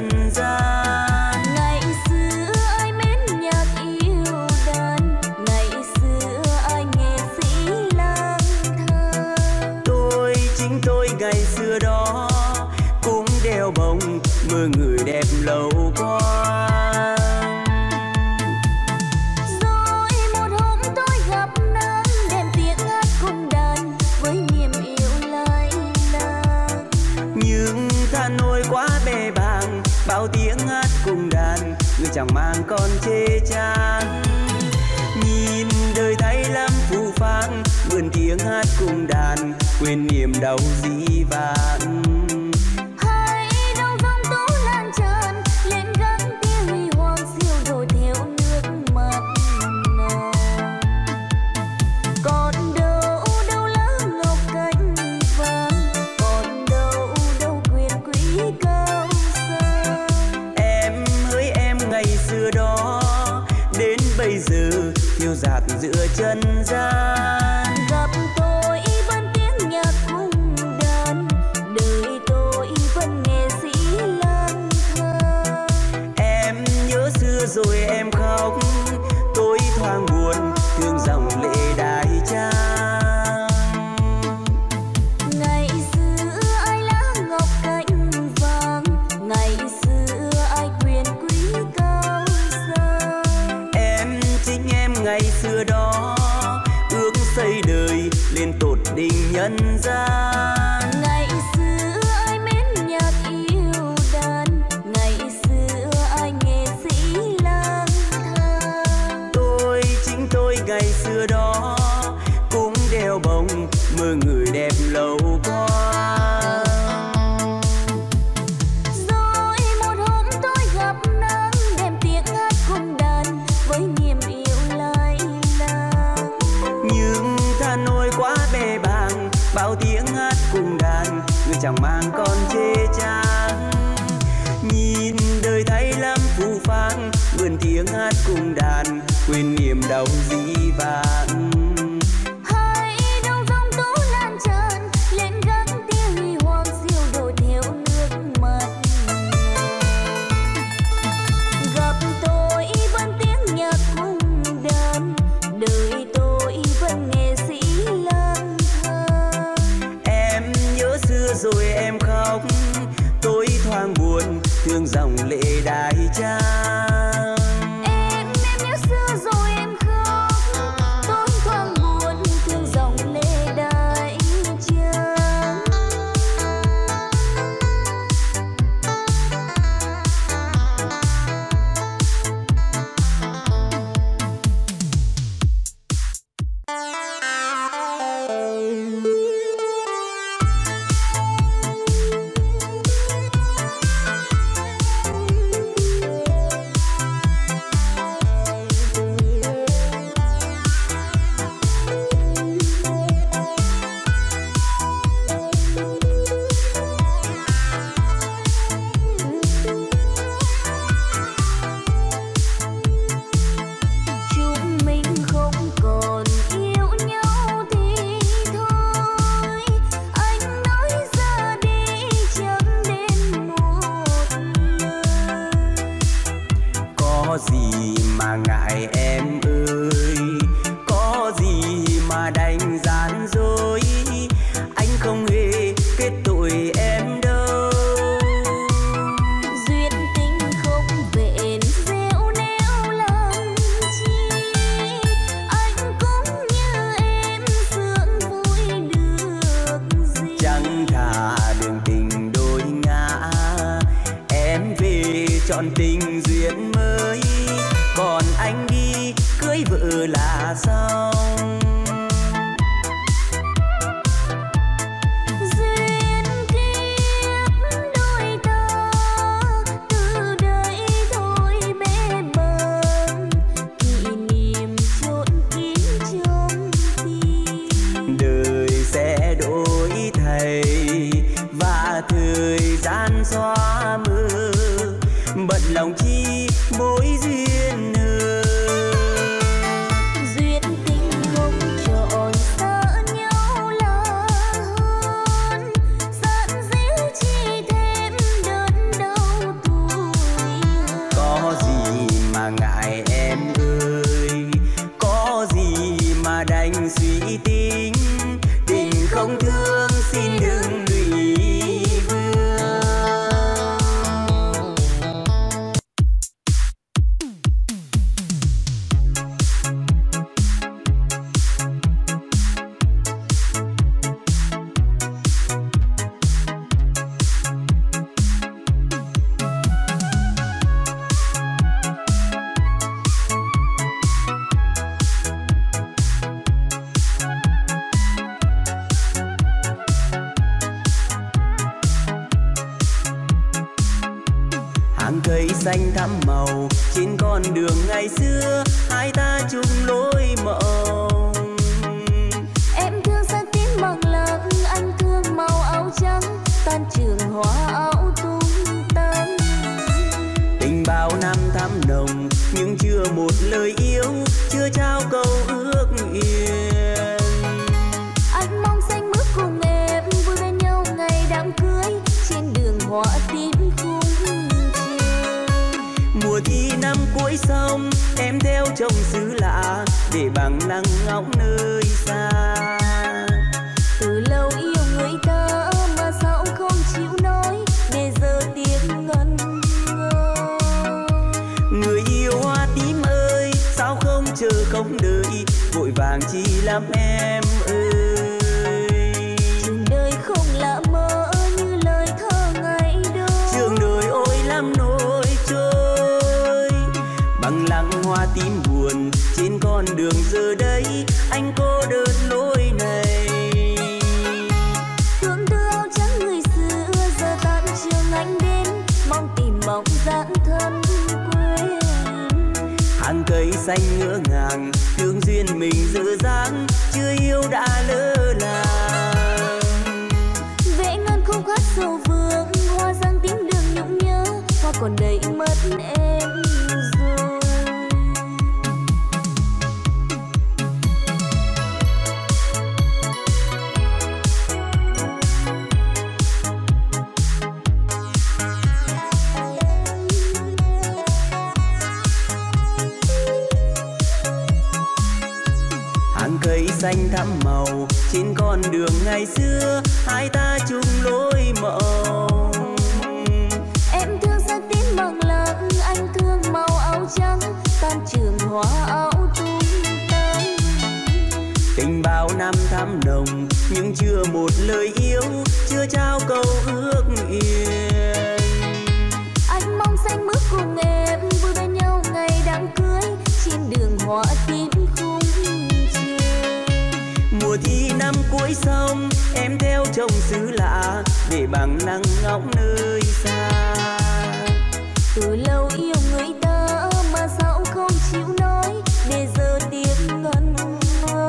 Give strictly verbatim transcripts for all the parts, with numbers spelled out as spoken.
nhân gian. Ngày xưa ai mến nhạc yêu đàn, ngày xưa ai nghệ sĩ lang thang. Tôi chính tôi ngày xưa đó cũng đeo bông mưa người đẹp lâu qua. Bao tiếng hát cùng đàn, người chẳng mang con chê chán. Nhìn đời thay lắm phù phang, mượn tiếng hát cùng đàn, quên niềm đau dĩ vãng. Hãy đâu vong tú lan tràn, lên gắn tia huy hoàng siêu đổi theo nước mặt nồng. Còn đâu đâu lá ngọc cánh vàng, còn đâu đâu quyền quý cao. Ngày xưa đó đến bây giờ thiêu rạt giữa chân gian. Gặp tôi vẫn tiếng nhạc cung đàn, đời tôi vẫn nghệ sĩ lang thang. Em nhớ xưa rồi em khóc, tôi thoáng buồn thương dòng lệ đại trang. Ngày xưa đó ước xây đời lên tột đỉnh nhân gian. Ngày xưa ai mến nhạc yêu đàn, ngày xưa ai nghệ sĩ lang thang. Tôi chính tôi ngày xưa đó cũng đeo bông mơ người đẹp lâu qua. Bao tiếng hát cùng đàn, người chẳng mang con chê chán. Nhìn đời thay lắm phù phang, mượn tiếng hát cùng đàn, quên niềm đau dĩ vãng. Hãy đâu vong tú lan tràn, lên gắn tia huy hoàng siêu đổi theo nước mặt. Gặp tôi vẫn tiếng nhạc cung đàn, đời tôi vẫn nghệ sĩ lang. Xưa rồi em khóc, tôi thoáng buồn thương dòng lệ đại trang. Em em nhớ xưa rồi em khóc, tôi thoáng buồn thương dòng lệ đại trang. hàng cây xanh thắm màu trên con đường ngày xưa hai ta chung lối mộng. Em thương sơn tím mọc lợn, anh thương màu áo trắng, tan trường hoa áo tung tăng. Tình bao năm thắm nồng nhưng chưa một lời yêu, chưa trao câu ước yên. Anh mong xanh bước cùng em vui bên nhau ngày đám cưới trên đường hoa tím. Mùa thi năm cuối xong em theo chồng xứ lạ để bằng nắng ngóng nơi xa. Từ lâu yêu người ta mà sao không chịu nói để giờ tiếng ngân ngơ. Người yêu hoa tím ơi sao không chờ không đợi, vội vàng chi lắm em ơi. Trường đời không lạ mơ như lời thơ ngày đó, trường đời ôi lắm nỗi trôi. Bằng lăng hoa tím buồn trên con đường giờ đây anh cô đơn lối này. Thương đưa áo trắng người xưa giờ tan trường anh đến mong tìm mộng dáng thân quê. Hàng cây xanh ngỡ ngàng thương duyên mình dở dáng chưa yêu đã lỡ làng. Vẽ ngon không khát sầu vương hoa giang tiếng đường nhung nhớ hoa còn đầy mất em. Cây xanh thắm màu trên con đường ngày xưa hai ta chung lối mộng. Em thương sơn tím bằng lợn, anh thương màu áo trắng, tan trường hoa áo tung tăng. Tình bao năm thắm nồng nhưng chưa một lời yêu, chưa trao câu ước yên. Anh mong xanh bước cùng em vui bên nhau ngày đám cưới trên đường hoa tím khung. Mùa thi năm cuối xong em theo chồng xứ lạ để bằng nắng ngóng nơi xa. Từ lâu yêu người ta mà sao không chịu nói để giờ tiếng ngân ngơ.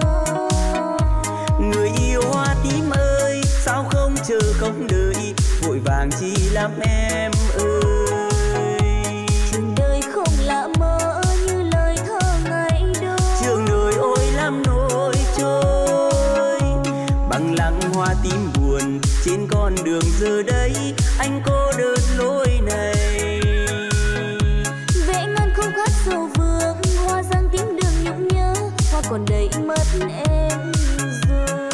Người yêu hoa tím ơi sao không chờ không đợi, vội vàng chi lắm em ơi. Trường đời không lạ mơ như lời thơ ngày đó, trường đời ôi lắm nỗi trôi. Bằng lăng hoa tím buồn trên con đường giờ đây anh cô đơn lối này. Vẽ ngân không khát sầu vương hoa giang tiếng đường nhung nhớ hoa còn đầy mất em rồi.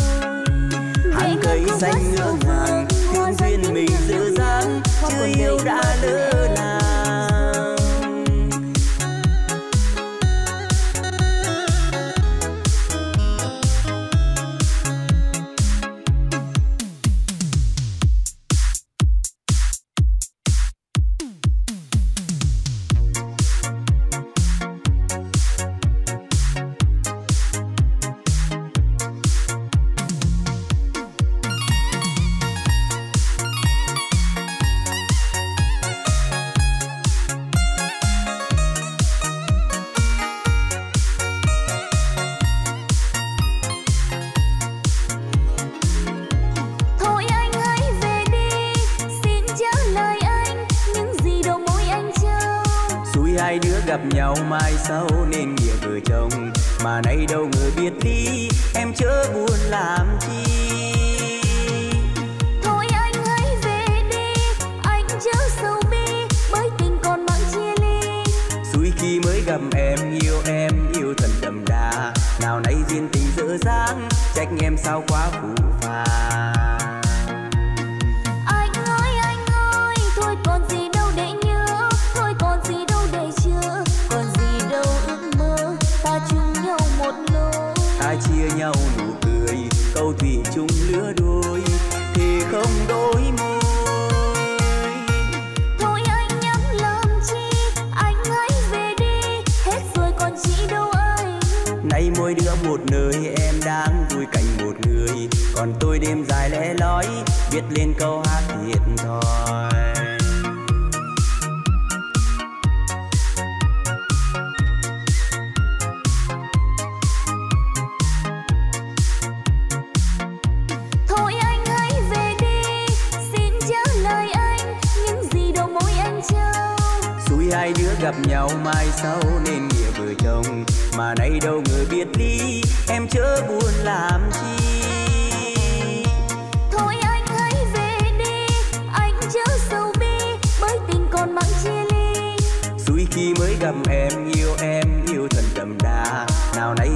Hàng cây xanh ngỡ ngàng thương duyên mình dở dang chưa yêu đã lỡ làng. Hai đứa gặp nhau mai sau nên nghĩa vợ chồng, mà nay đâu ngờ biệt ly em chớ buồn làm chi. Thôi anh hãy về đi anh chớ sầu bi, bởi tình còn mang chia ly. Suy khi mới gặp em yêu em yêu thần đậm đà, nào nay duyên tình dở dang trách em sao quá phù phà. Anh ơi anh ơi thôi còn gì đâu để nhớ, thôi còn gì đâu chưa, còn gì đâu ước mơ ta chung nhau một lối, ta chia nhau nụ cười câu thủy chung lứa đôi thì không đôi môi. Thôi anh nhắm làm chi anh hãy về đi, hết rồi còn chị đâu anh. Nay mỗi đứa một nơi em đang vui cạnh một người, còn tôi đêm dài lẽ lói viết lên câu hát thiệt thòi. hai đứa gặp nhau mai sau nên nghĩa vợ chồng, mà nay đâu người biết ly, em chớ buồn làm chi. Thôi anh hãy về đi, anh chớ sầu bi, bởi tình còn mặn chia ly. Suy khi mới gặp em yêu em yêu thần đậm đà, nào nay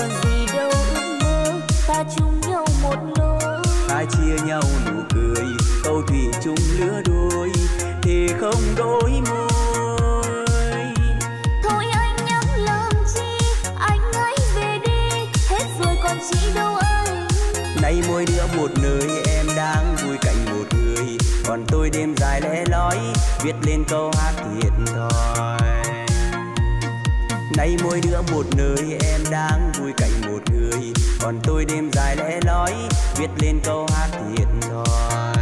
Còn gì đâu ước mơ, ta chung nhau một lối, ta chia nhau nụ cười, câu thủy chung lứa đôi thì không đôi môi. Thôi anh nhắc làm chi, anh hãy về đi, hết rồi còn chi đâu anh. Nay mỗi đứa một nơi, em đang vui cạnh một người, còn tôi đêm dài lẽ lói, viết lên câu hát thiệt thòi. Nay mỗi đứa một nơi, em đang vui cạnh một người, còn tôi đêm dài lẽ lói, viết lên câu hát thiệt thòi.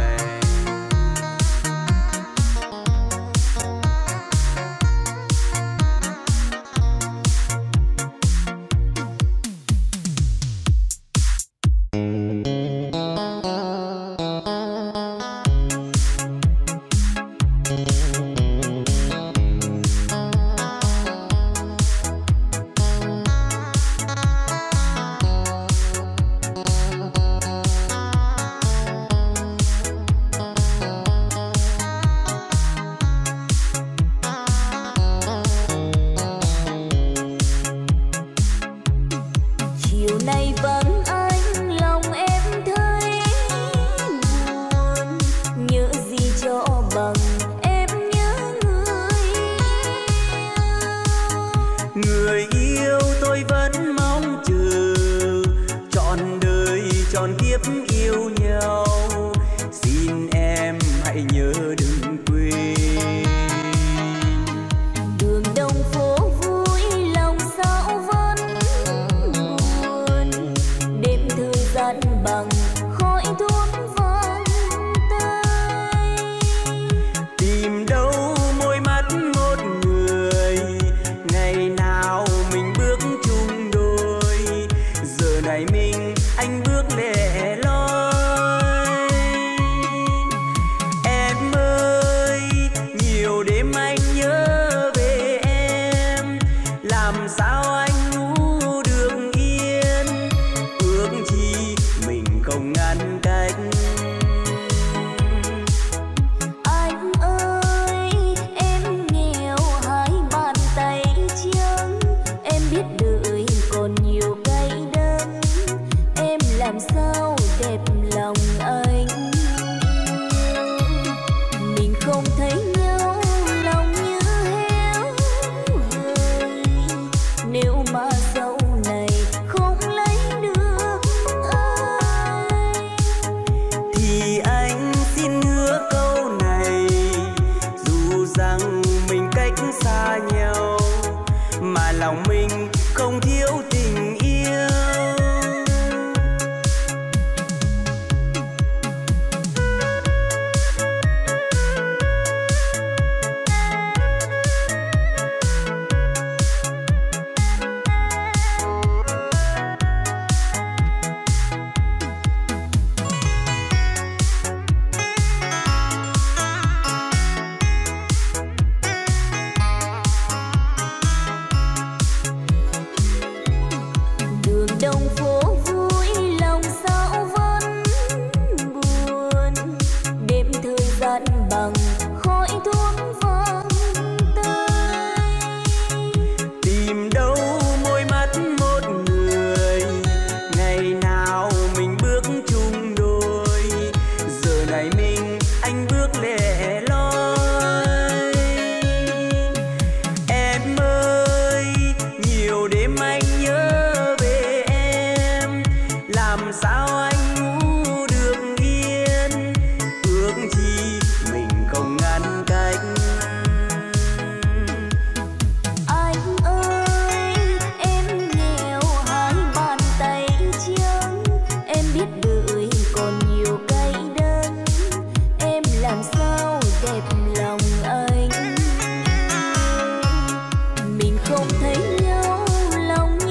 Không thấy nhau lòng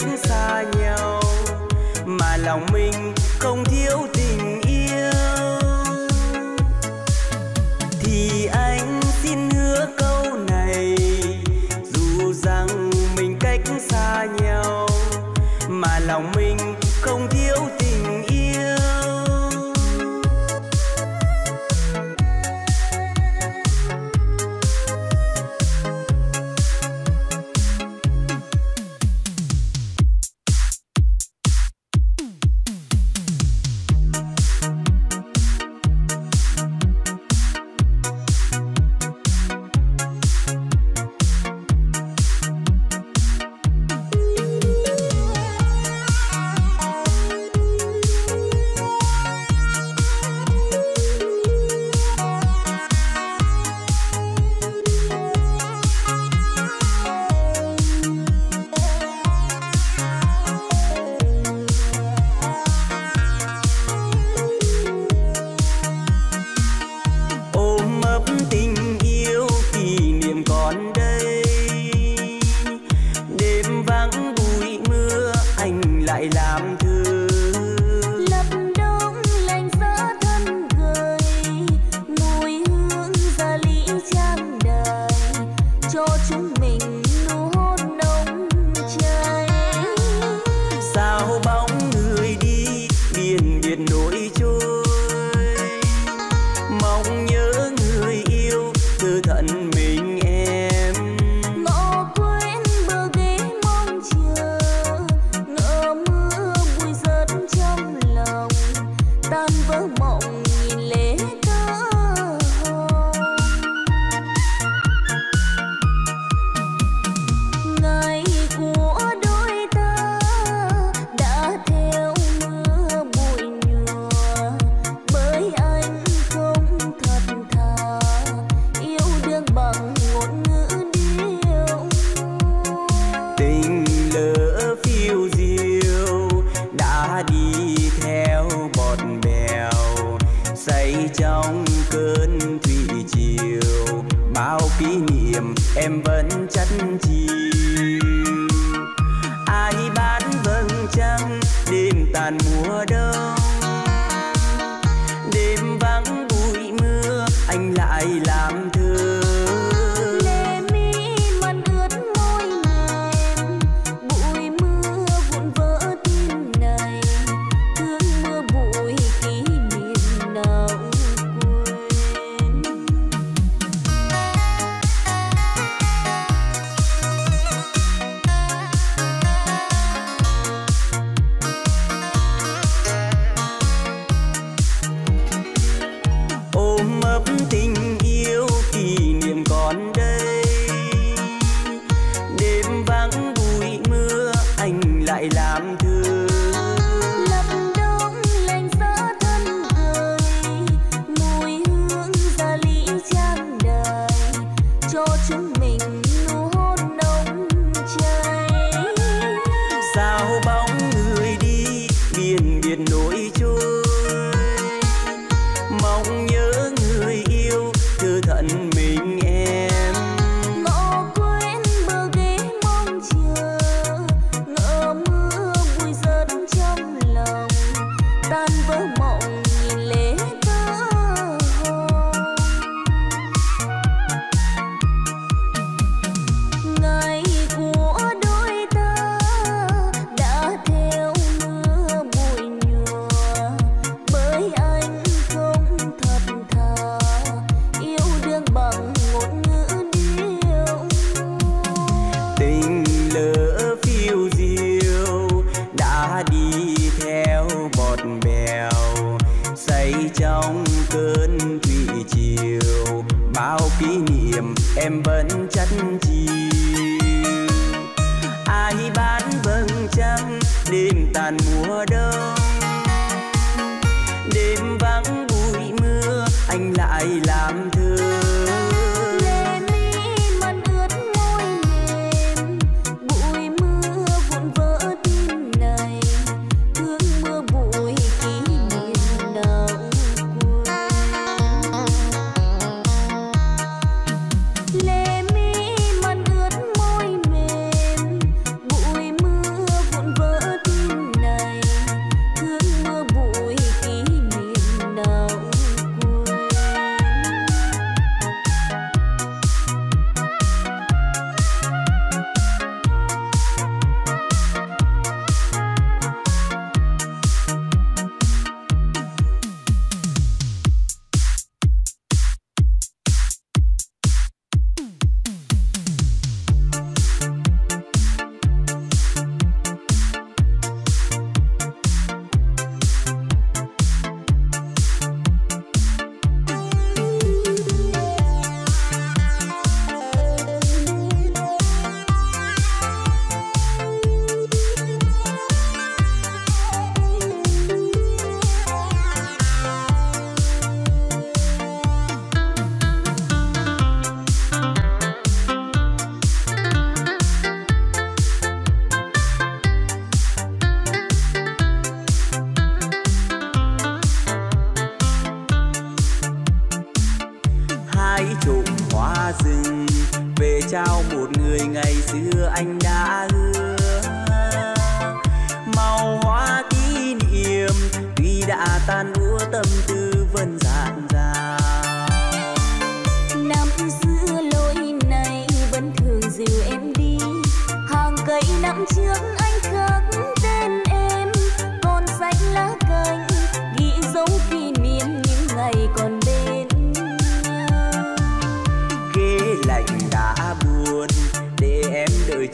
cách xa nhau mà lòng mình không thiếu tình yêu, thì anh xin hứa câu này, dù rằng mình cách xa nhau mà lòng mình không thiếu tình yêu.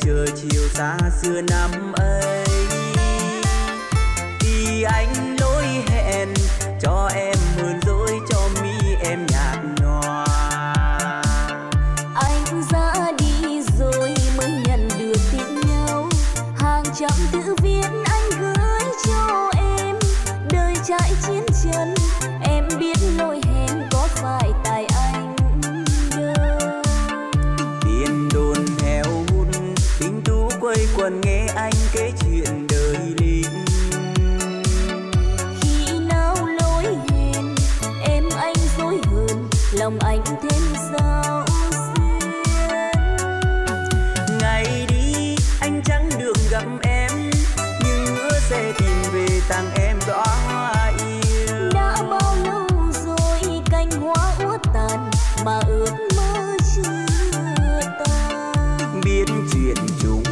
chờ chiều xa xưa năm ấy khi anh lỗi hẹn cho em mượn dối cho mi em nhạt nhòa. Anh ra đi rồi mới nhận được tin nhau, hàng trăm chữ viết anh gửi cho em. Đời chạy chiến trận em biết lỗi hẹn có phải tại anh đâu. Tiền đồn theo quây quần nghe anh kể chuyện đời linh, khi nào lối hẹn em anh dối hơn lòng anh thêm sao xuyên. Ngày đi anh chẳng được gặp em nhưng hứa sẽ tìm về tặng em đóa hoa yêu. Đã bao lâu rồi cành hoa uất tàn mà ước mơ chưa tan, biết chuyện chúng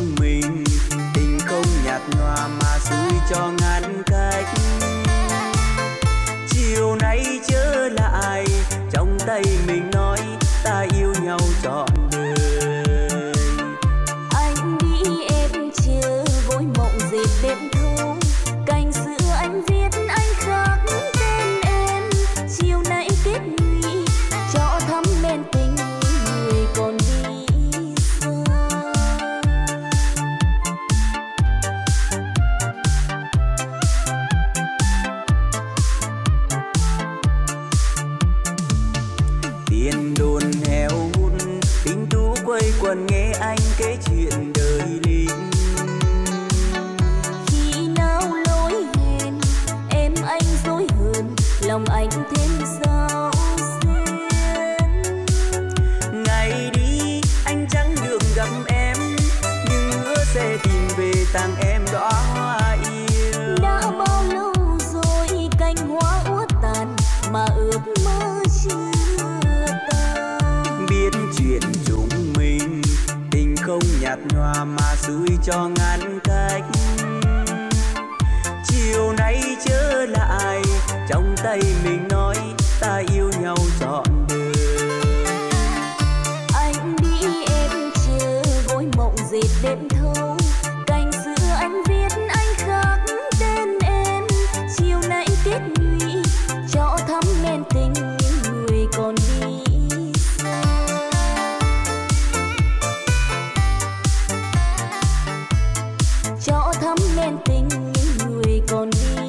nhòa mà suối cho ngăn cách. Chiều nay trở lại trong tay mình nói ta yêu nhau trọn đời. Anh đi em chưa vội mộng dệt đêm thâu, cành xưa anh viết anh khác tên em. Chiều nay kết nghị cho thắm bên tình người còn đi. Quần nghe anh kể chuyện đời linh, khi nào lối hẹn em anh dối hơn lòng anh thêm sao xuyên. Ngày đi anh chẳng được gặp em nhưng hứa sẽ tìm về tặng em đóa hoa yêu. Đã bao lâu rồi cành hoa uất tàn mà ước mơ chưa tan, biết chuyện chúng không nhạt nhòa mà suối cho ngăn cách. Chiều nay trở lại trong tay mình nói ta yêu nhau trọn đời. Anh đi em chưa gối mộng dệt đêm thâu, cành xưa anh viết anh khác tên em. Chiều nay kết nghị cho thắm nên tình những người còn đi. Cho thắm nên tình những người còn đi xa.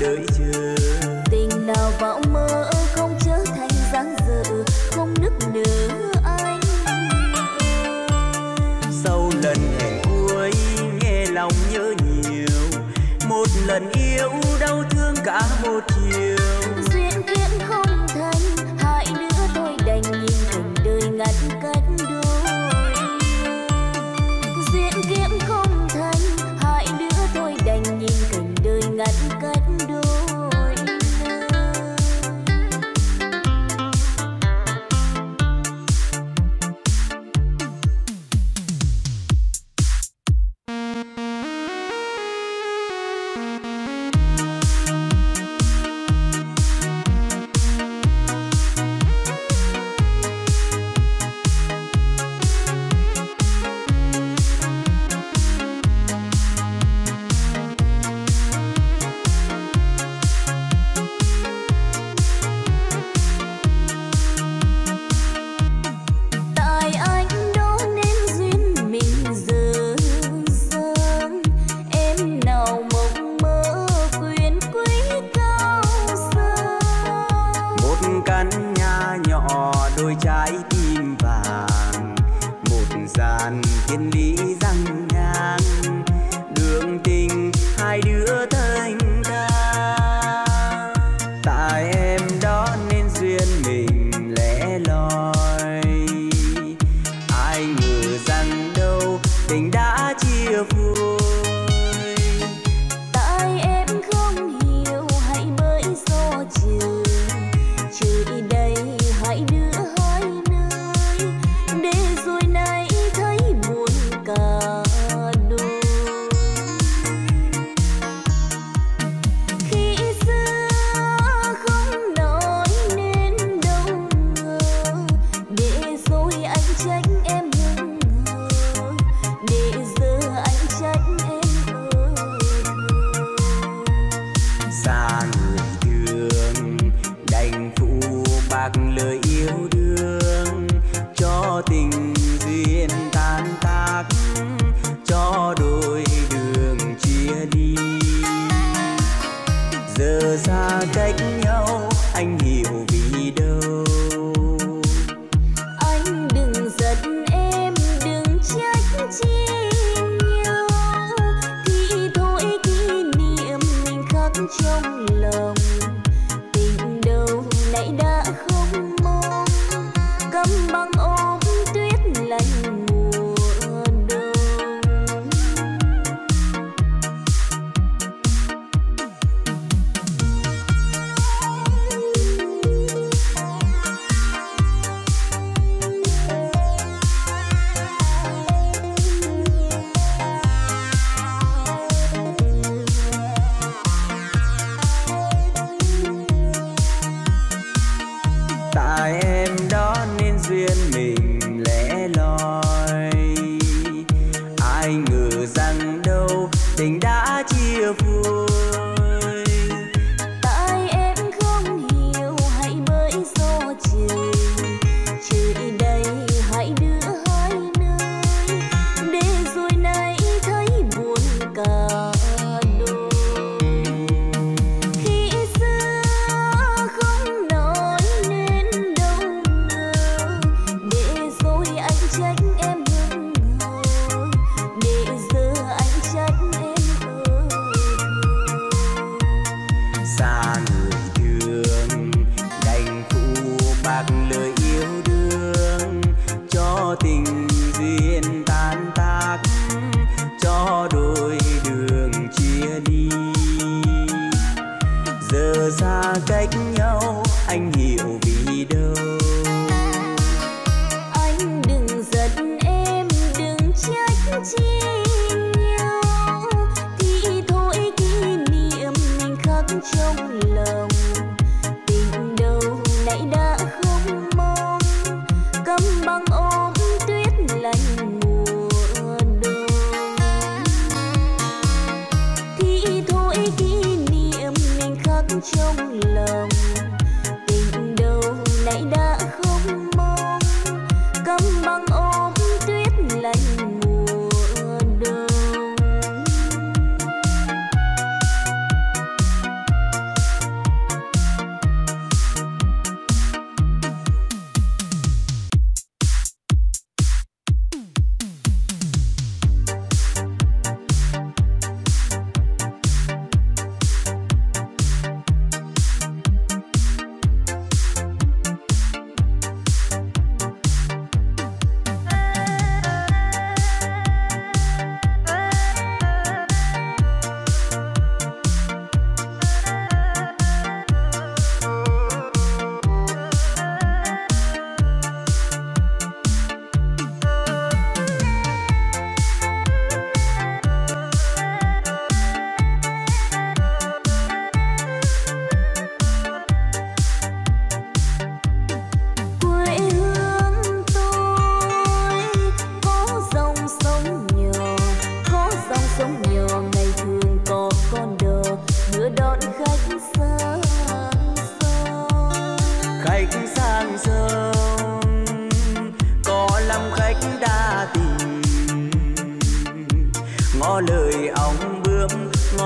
đợi chờ. Tình nào bão mơ không trở thành dáng dở, không nức nở anh. Sau lần hẹn cuối nghe lòng nhớ nhiều, một lần yêu đau thương cả một chiều. Duyên kiếp không thành, hai đứa tôi đành nhìn tình đời ngăn cách đôi. Duyên kiếp không thành, hai đứa tôi đành nhìn tình đời ngăn cách đôi.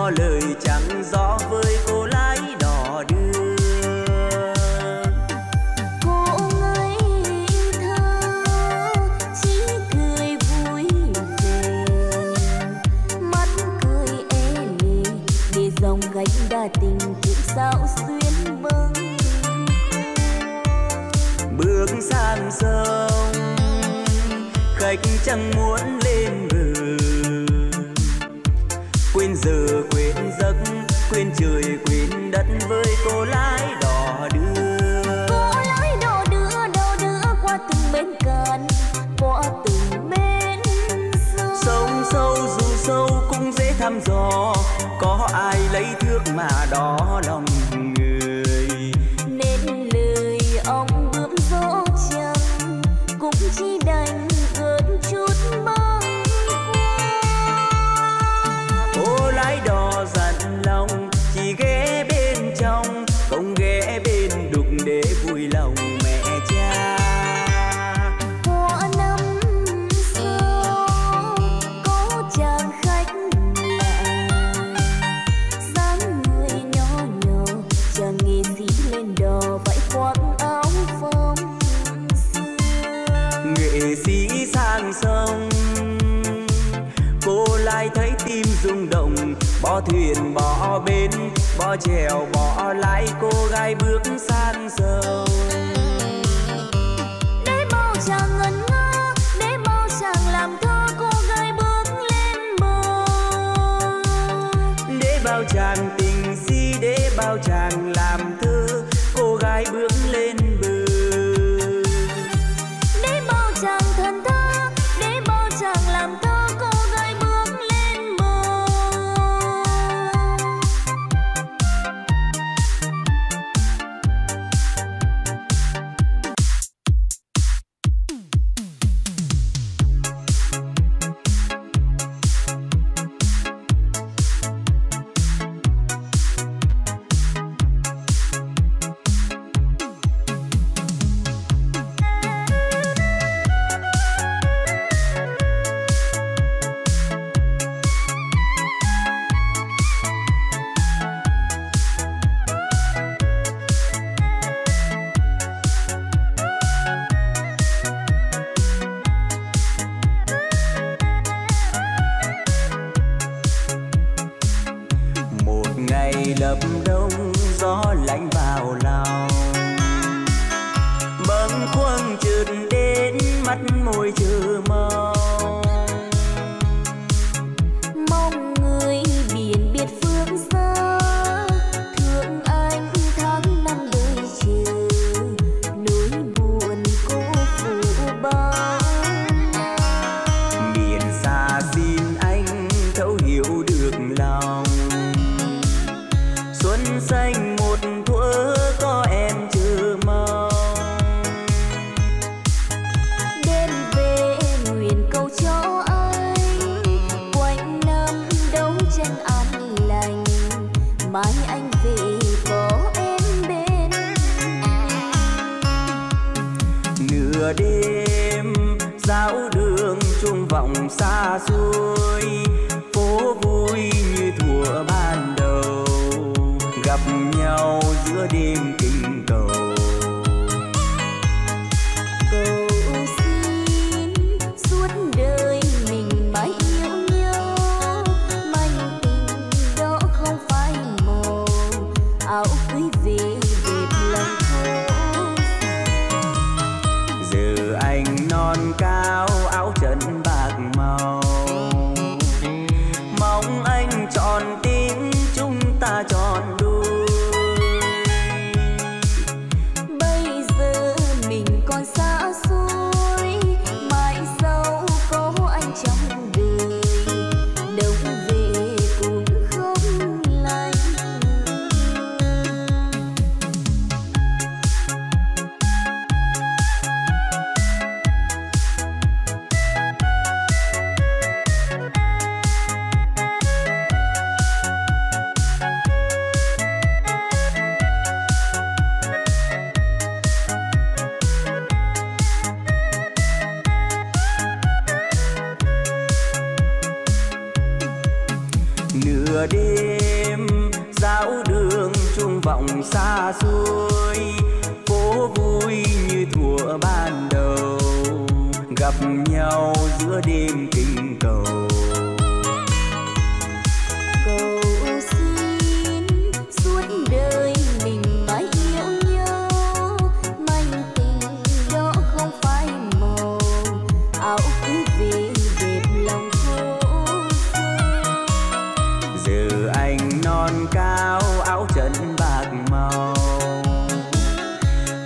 có lời chẳng rõ với cô lái đò đưa. Cô ngây thơ chỉ cười vui về, mắt cười ê lì vì dòng gánh đa tình cứ sao xuyên bâng. Bước sang sông khách chẳng muốn lên bờ, quên giờ quên giấc quên trời quên đất với cô lái đò đưa. Cô lái đò đưa đò đưa qua từng bến cạn qua từng bến sông. Sông sâu dù sâu cũng dễ thăm dò, có ai lấy thước mà đo lòng người. Nên lời ông bướm dỗ trăng cũng chỉ đành gợn chút mong. Cô lái đò dặn lòng chỉ ghé bên trong, không ghé bên đục để vui lòng mẹ cha. Của năm xưa có chàng khách lạ, dáng người nhỏ nhỏ chàng nghệ sĩ lên đò vải khoác áo phong xưa. Nghệ sĩ sang sông cô lại thấy tim rung động, bỏ thuyền bỏ bến bỏ chèo bỏ lái, cô gái bước sang sông. Để bao chàng ngẩn ngơ, để bao chàng làm thơ, cô gái bước lên bờ. Để bao chàng tình si, để bao chàng làm thơ, cô gái bước lên bờ. Để bao chàng thần thơ, để bao chàng làm thơ, đường xa xôi, phố vui như thuở ban đầu, gặp nhau giữa đêm tình cầu. Cầu xin suốt đời mình mãi yêu nhau, manh tình đó không phải màu áo cũng vì đẹp lòng khô xưa. Giờ anh non cao áo trần bạc màu,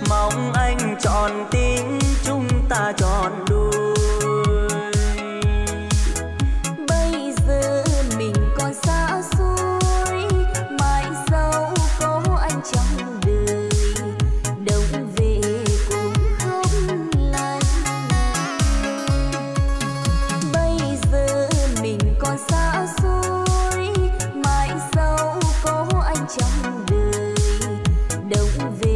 mong anh tròn tiếng chúng ta tròn đôi. Bây giờ mình còn xa xôi, mãi sau có anh trong đời, đông về cũng không lành. Bây giờ mình còn xa xôi, mãi sau có anh trong đời, đông về.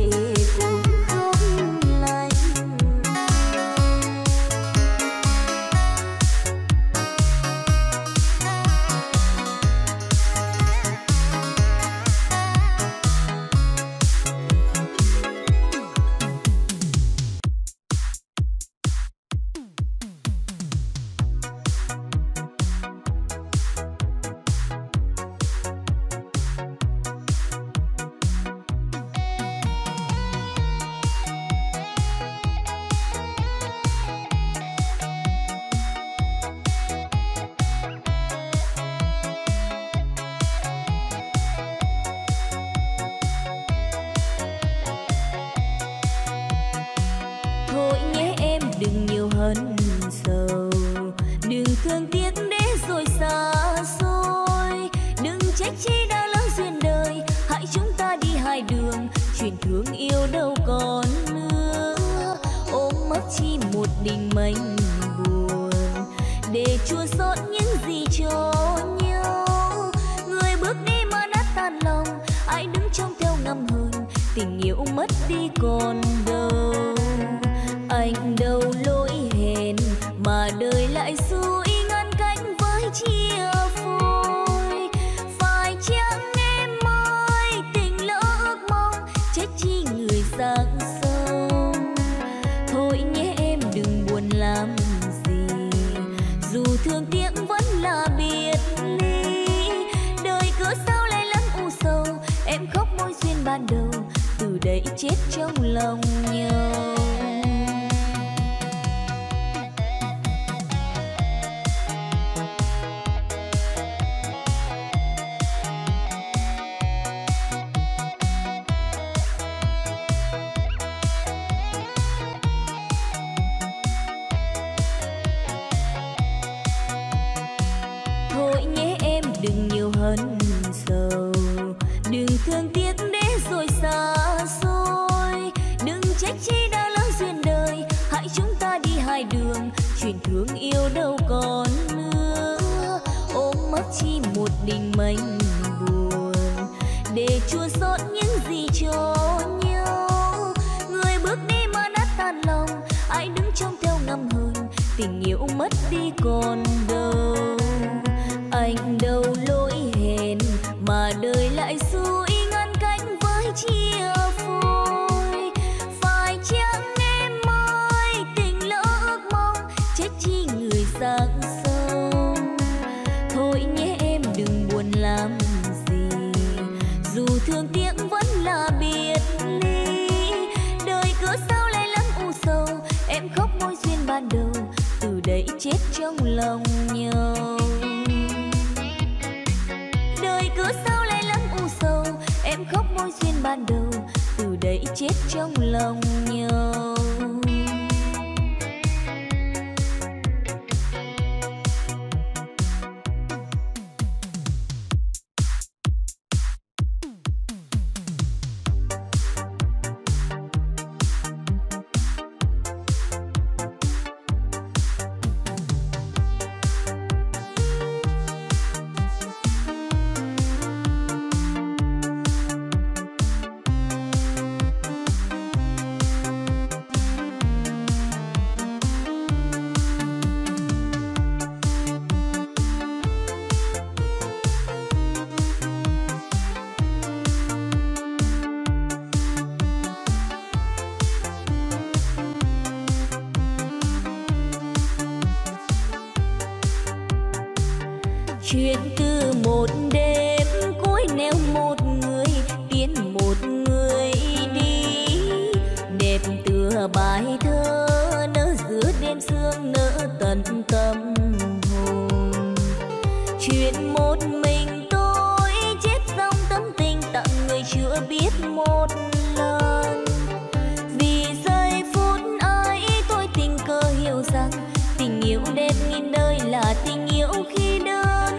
chuyện từ một đêm cuối neo một người tiến một người đi, đẹp tựa bài thơ nỡ giữa đêm sương nỡ tận tâm hồn. Chuyện một mình tôi chết dòng tâm tình tặng người chưa biết một lần, vì giây phút ấy tôi tình cờ hiểu rằng tình yêu đẹp nghìn đời là tình yêu khi đơn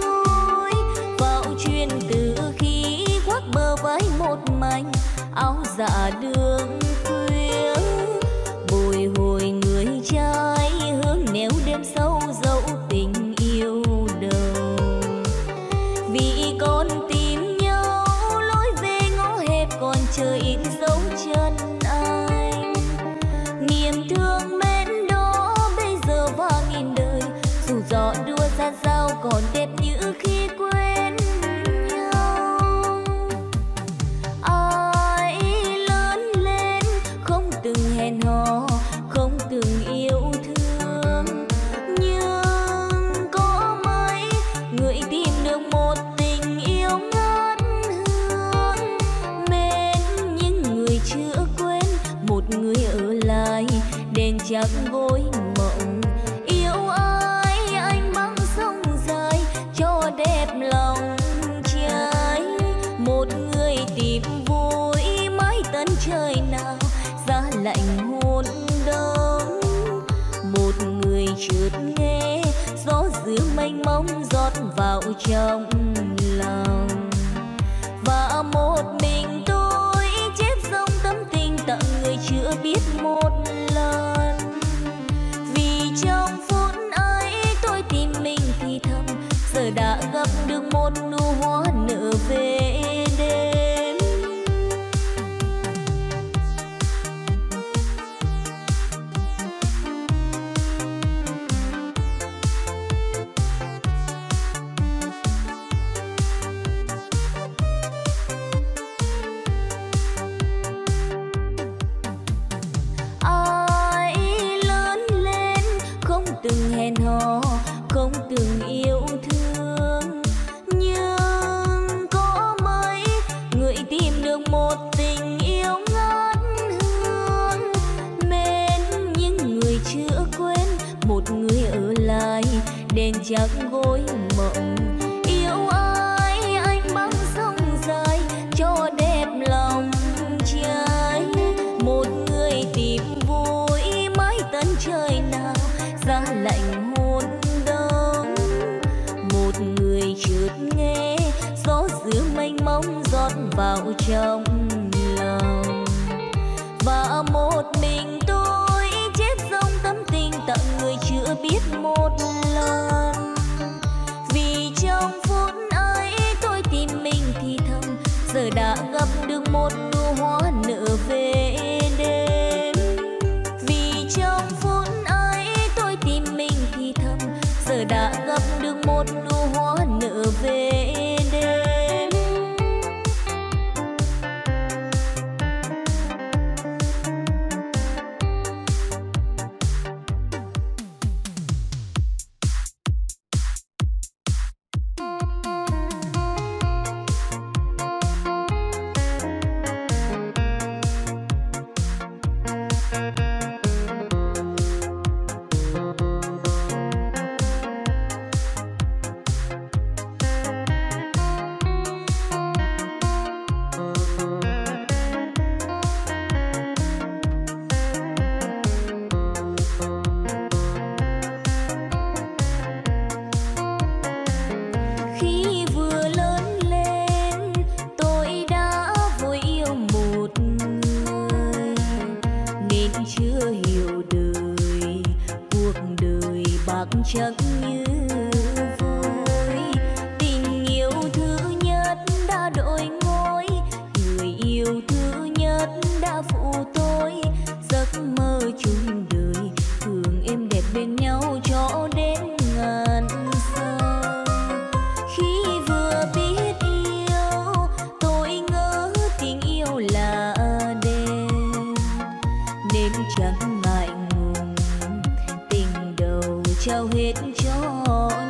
côi. Vào chuyện từ khi khoác bờ vai một mảnh áo dạ đường khuya, bồi hồi người trai hướng nẻo đêm sâu dẫu tình yêu đầu. Vì con tìm nhau lối về ngõ hẹp còn chờ in dấu chân anh, niềm thương mến đó bây giờ và nghìn đời, dù gió đua ra sao còn đẹp như khi quên nhau. Ai lớn lên không từng hẹn hò, không từng yêu thương, nhưng có mấy người tìm được một tình yêu ngát hương. Mến những người chưa quên, một người ở lại đèn trăng gối mộng. Yêu ai anh băng sông dài cho đẹp lòng trái, một người tìm vui mãi tận trời nào giá lạnh hôn đông, một người chợt nghe gió giữa mênh mông rót vào trong lòng. Và một mình tôi chép dòng tâm tình tặng người chưa biết một lần, vì trong phút ấy tôi tìm mình thì thầm giờ đã gặp được một nụ hoa nở về đêm. Ai lớn lên không từng hẹn hò, không từng yêu thương, nhưng có mấy người tìm được một tình yêu ngát hương. Mến những người chưa quên, một người ở lại đèn trăng gối mộng. Yêu ai anh băng sông dài cho đẹp lòng trái, một người tìm vui mãi tận trời nào giá lạnh hôn đông, một người chợt nghe gió giữa mênh mông rót vào trong lòng. Và một mình tôi chép dòng tâm tình tặng người chưa biết một lần, vì trong phút ấy tôi tìm mình thì thầm giờ đã gặp được một nụ hoa nở về đêm. Vì trong phút ấy tôi tìm mình thì thầm giờ đã gặp được một nụ hoa nở về đêm. Chẳng như vui tình yêu thứ nhất đã đổi ngôi, người yêu thứ nhất đã phụ tôi giấc mơ chung đời, thường êm đẹp bên nhau cho đến ngàn sao. Khi vừa biết yêu tôi ngỡ tình yêu là đêm, nên chẳng ngại ngùng trao hết cho nhau.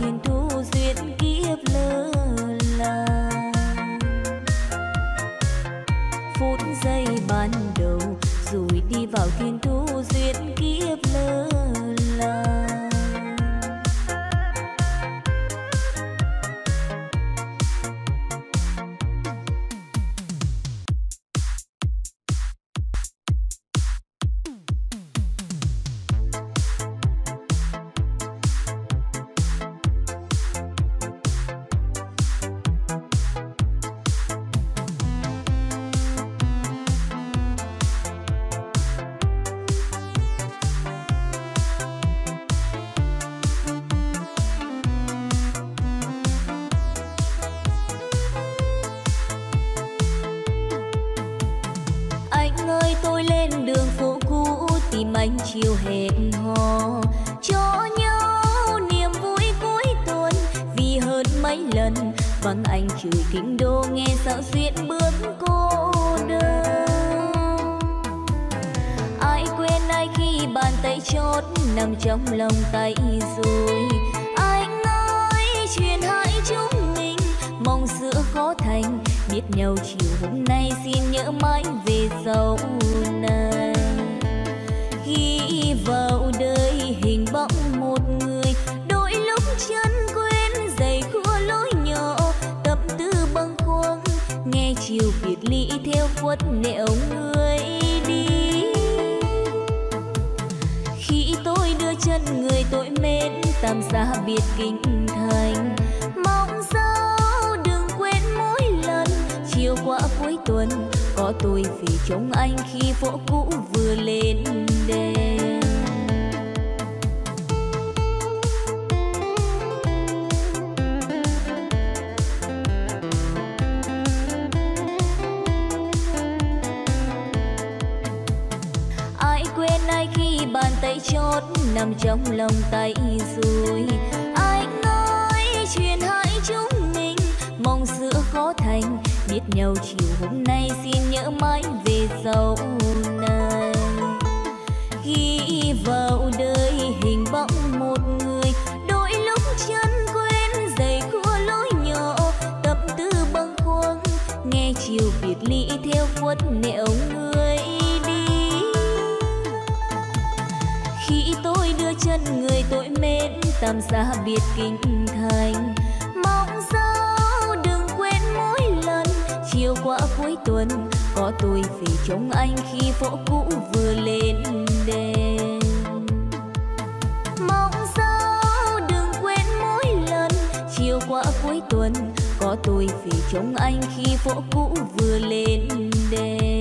thiên thu duyên kiếp lơ là. Phút giây ban đầu rồi đi vào thiên thu duyên kiếp lơ là. Anh chiều hẹn hò cho nhau niềm vui cuối tuần vì hơn mấy lần vắng anh chửi kinh đô nghe sao duyên bướm cô đơn. Ai quên ai khi bàn tay chót nằm trong lòng tay rồi. Anh ơi chuyện hai chúng mình mong giữa khó thành, biết nhau chiều hôm nay xin nhớ mãi về sau này. Khi vào đời hình bóng một người, đôi lúc chân quên giày khua lối nhỏ, tâm tư bâng khuâng nghe chiều biệt ly theo khuất nẻo người đi. Khi tôi đưa chân người tôi mến tạm xa biệt kinh thành, mong sao đừng quên mỗi lần chiều qua cuối tuần có tôi vì chống anh khi phố cũ vừa lên đèn. Ai quên ai khi bàn tay chót nằm trong lòng tay rồi. Anh ơi chuyện hai chúng mình mong giữa khó thành, biết nhau chiều hôm nay xin nhớ mãi về sau này. Khi vào đời hình bóng một người, đôi lúc chân quên giày khua lối nhỏ, tâm tư bâng khuâng nghe chiều biệt ly theo khuất nẻo người đi. Khi tôi đưa chân người tôi mến tạm xa biệt kinh thành, mong sao đừng quên mỗi lần chiều qua cuối tuần có tôi vì chống anh khi phố cũ vừa lên đèn. Mong sao đừng quên mỗi lần chiều qua cuối tuần có tôi vì chống anh khi phố cũ vừa lên đèn.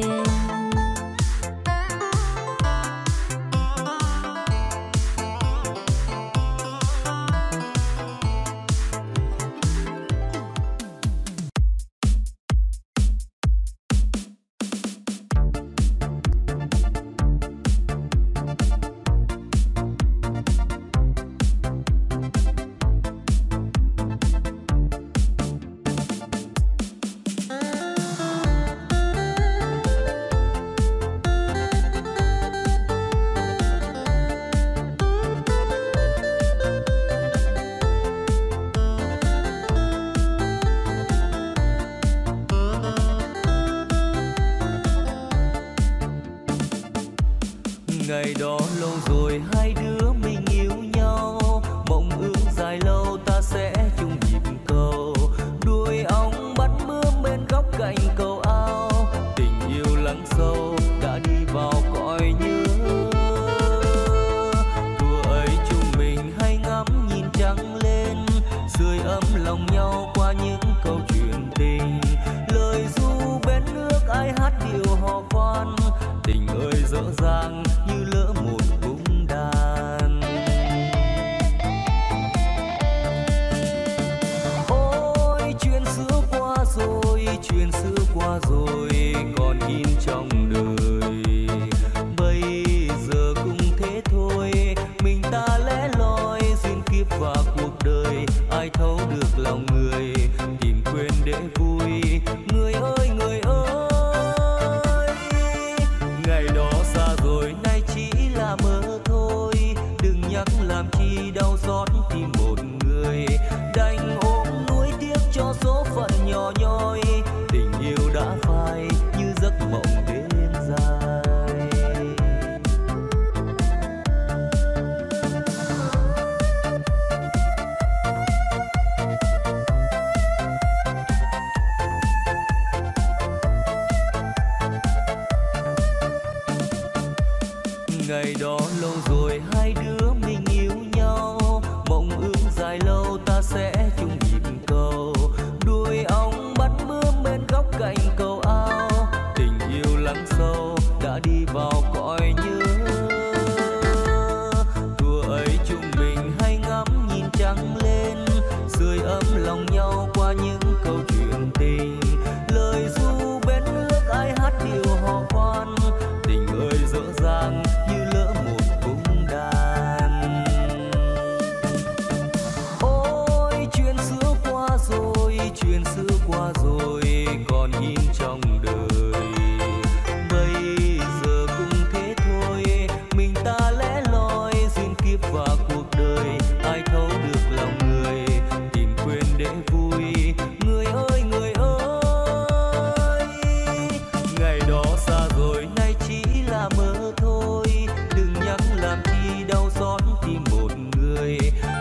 Chuyện xưa qua rồi còn in trong đời. rồi hai đứa mình yêu nhau, mộng ước dài lâu ta sẽ chung nhịp cầu. Đuôi ong bắt bướm bên góc cạnh cầu ao, tình yêu lắng sâu đã đi vào cõi nhớ. Thua ấy chúng mình hay ngắm nhìn trăng lên, sưởi ấm lòng nhau qua những câu chuyện tình. Lời ru bên nước ai hát điều hò khoan, tình ơi dở dàng như lỡ một cung đàn. Ôi chuyện xưa qua rồi, chuyện xưa qua rồi còn in trong đời. Bây giờ cũng thế thôi, mình ta lẽ loi duyên kiếp và cuộc đời. Ai thấu được lòng người tìm quên để vui, người ơi người ơi. Ngày đó xa rồi nay chỉ là mơ thôi, đừng nhắc làm chi đau xót tim một người.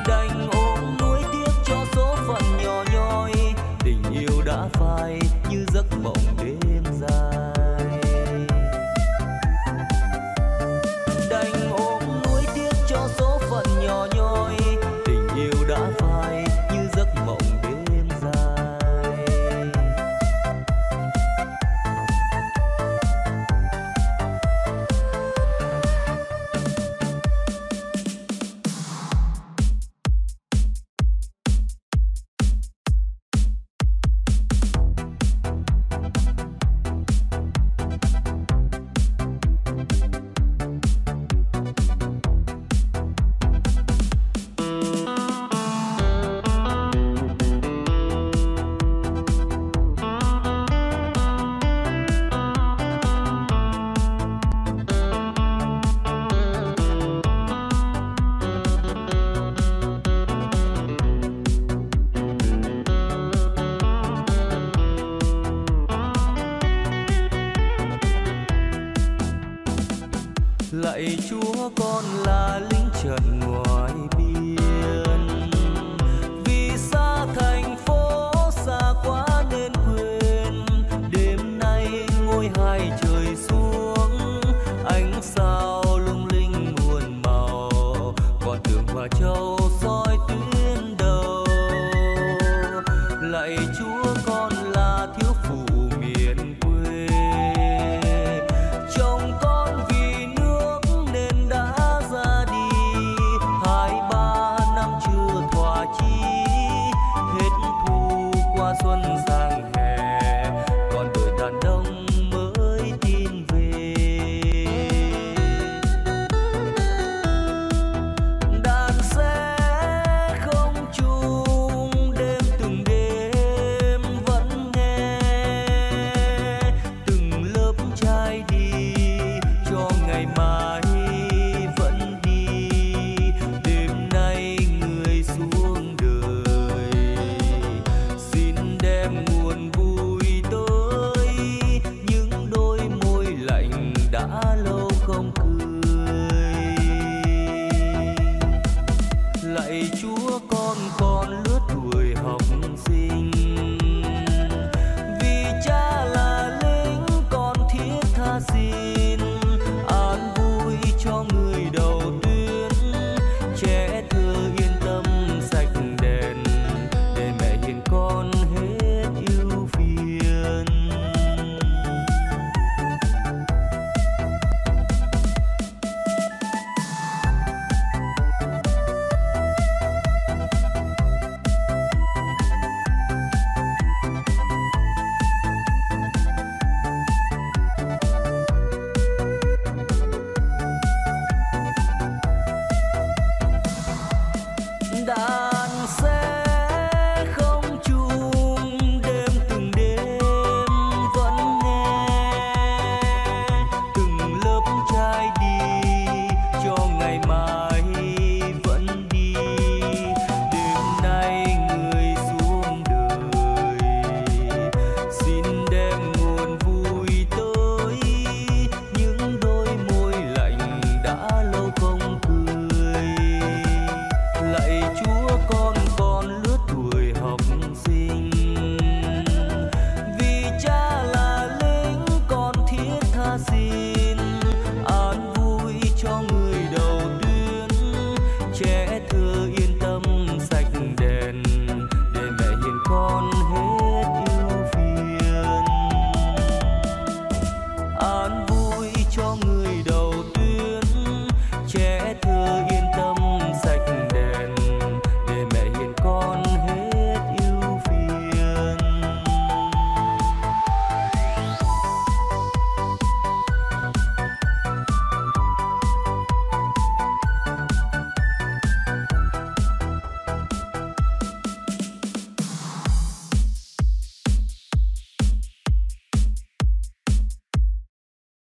Đành ôm nuối tiếc cho số phận nhỏ nhoi, tình yêu đã phai như giấc mộng đêm dài. Đành ôm nuối tiếc cho số phận nhỏ nhoi, tình yêu đã phai như giấc mộng đêm dài. Lạy Chúa con là lính trận